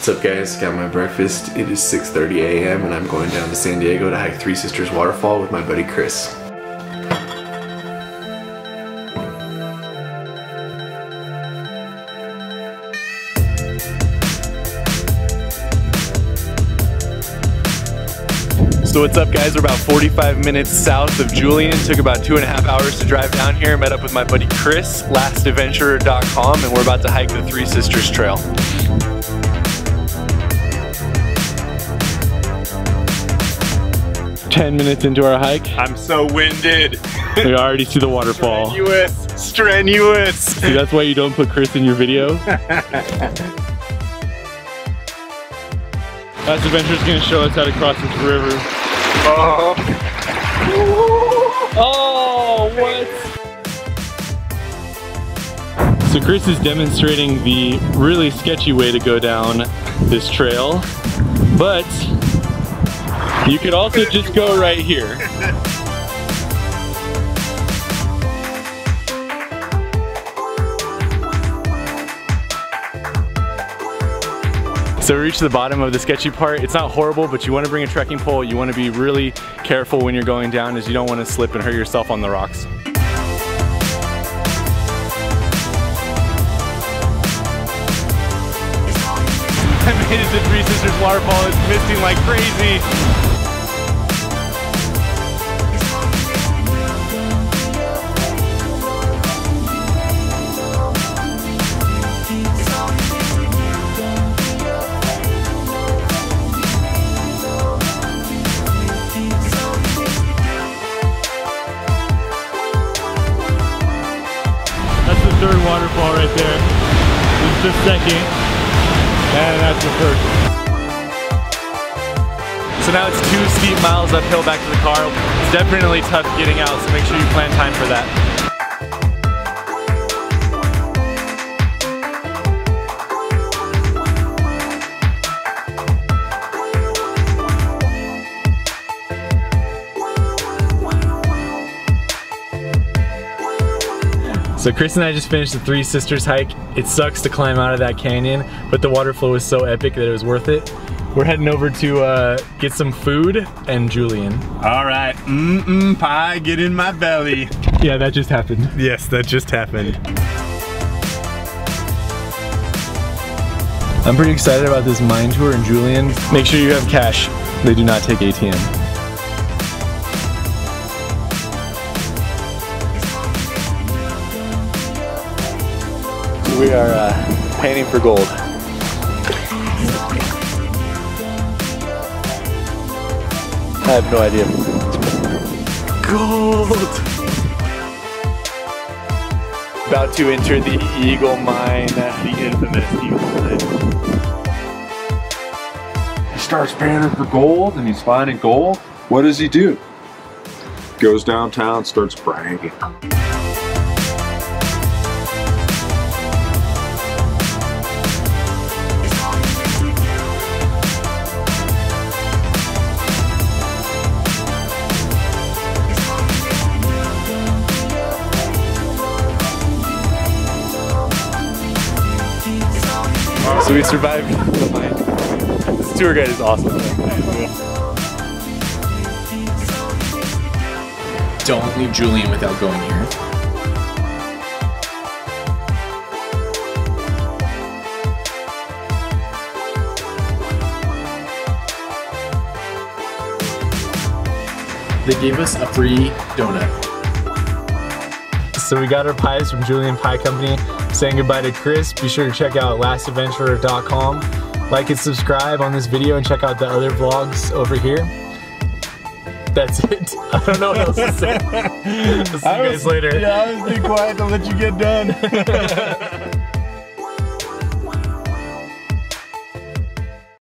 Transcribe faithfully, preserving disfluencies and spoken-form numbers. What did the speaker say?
What's up guys, got my breakfast. It is six thirty a m and I'm going down to San Diego to hike Three Sisters Waterfall with my buddy Chris. So what's up guys, we're about forty-five minutes south of Julian. Took about two and a half hours to drive down here. Met up with my buddy Chris, Last Adventurer dot com, and we're about to hike the Three Sisters Trail. ten minutes into our hike. I'm so winded. We already see the waterfall. Strenuous, strenuous. See, that's why you don't put Chris in your video. Last Adventure is going to show us how to cross this river. Uh-huh. Oh, what? So Chris is demonstrating the really sketchy way to go down this trail, but you could also just go right here. So we reached the bottom of the sketchy part. It's not horrible, but you want to bring a trekking pole. You want to be really careful when you're going down, as you don't want to slip and hurt yourself on the rocks. I made it to Three Sisters Waterfall. It's misting like crazy. Third waterfall right there. This is the second, and that's the first. So now it's two steep miles uphill back to the car. It's definitely tough getting out, so make sure you plan time for that. So Chris and I just finished the Three Sisters hike. It sucks to climb out of that canyon, but the water flow was so epic that it was worth it. We're heading over to uh, get some food and Julian. All right, mm-mm pie, get in my belly. Yeah, that just happened. Yes, that just happened. I'm pretty excited about this mine tour, and Julian, make sure you have cash. They do not take A T M. We are uh, painting for gold. I have no idea. Gold! About to enter the Eagle Mine, the infamous Eagle Mine. He starts painting for gold and he's finding gold. What does he do? Goes downtown, starts bragging. So we survived the mine. This tour guide is awesome. Don't leave Julian without going here. They gave us a free donut. So we got our pies from Julian Pie Company. Saying goodbye to Chris. Be sure to check out Last Adventurer dot com. Like and subscribe on this video and check out the other vlogs over here. That's it. I don't know what else to say. I'll see you guys later. Yeah, I was too quiet to let you get done.